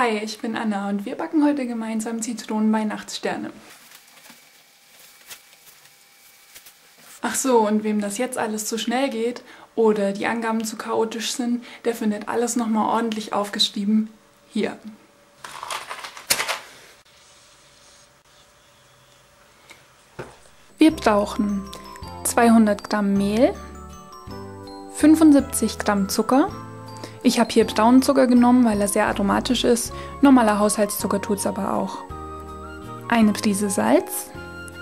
Hi, ich bin Anna und wir backen heute gemeinsam Zitronenweihnachtssterne. Ach so, und wem das jetzt alles zu schnell geht oder die Angaben zu chaotisch sind, der findet alles nochmal ordentlich aufgeschrieben hier. Wir brauchen 200 Gramm Mehl, 75 Gramm Zucker. Ich habe hier braunen Zucker genommen, weil er sehr aromatisch ist. Normaler Haushaltszucker tut es aber auch. Eine Prise Salz,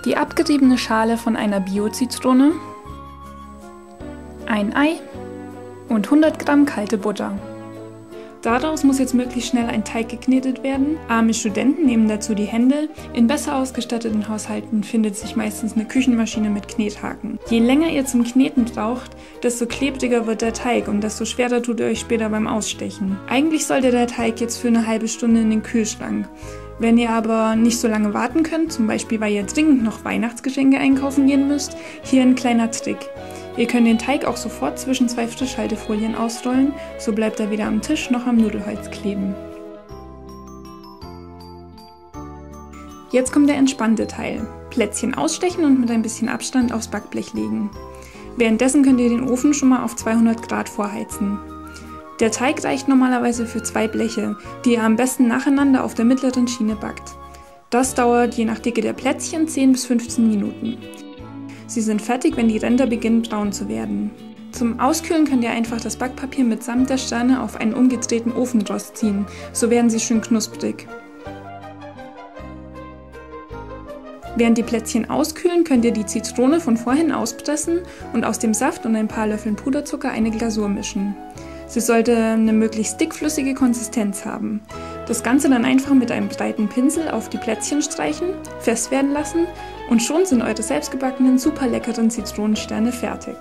die abgeriebene Schale von einer Bio-Zitrone, ein Ei und 100 Gramm kalte Butter. Daraus muss jetzt möglichst schnell ein Teig geknetet werden. Arme Studenten nehmen dazu die Hände. In besser ausgestatteten Haushalten findet sich meistens eine Küchenmaschine mit Knethaken. Je länger ihr zum Kneten braucht, desto klebriger wird der Teig und desto schwerer tut ihr euch später beim Ausstechen. Eigentlich sollte der Teig jetzt für eine halbe Stunde in den Kühlschrank. Wenn ihr aber nicht so lange warten könnt, zum Beispiel weil ihr dringend noch Weihnachtsgeschenke einkaufen gehen müsst, hier ein kleiner Trick. Ihr könnt den Teig auch sofort zwischen zwei Frischhaltefolien ausrollen, so bleibt er weder am Tisch noch am Nudelholz kleben. Jetzt kommt der entspannte Teil. Plätzchen ausstechen und mit ein bisschen Abstand aufs Backblech legen. Währenddessen könnt ihr den Ofen schon mal auf 200 Grad vorheizen. Der Teig reicht normalerweise für zwei Bleche, die ihr am besten nacheinander auf der mittleren Schiene backt. Das dauert je nach Dicke der Plätzchen 10 bis 15 Minuten. Sie sind fertig, wenn die Ränder beginnen braun zu werden. Zum Auskühlen könnt ihr einfach das Backpapier mitsamt der Sterne auf einen umgedrehten Ofenrost ziehen, so werden sie schön knusprig. Während die Plätzchen auskühlen, könnt ihr die Zitrone von vorhin auspressen und aus dem Saft und ein paar Löffeln Puderzucker eine Glasur mischen. Sie sollte eine möglichst dickflüssige Konsistenz haben. Das Ganze dann einfach mit einem breiten Pinsel auf die Plätzchen streichen, fest werden lassen und schon sind eure selbstgebackenen, super leckeren Zitronensterne fertig.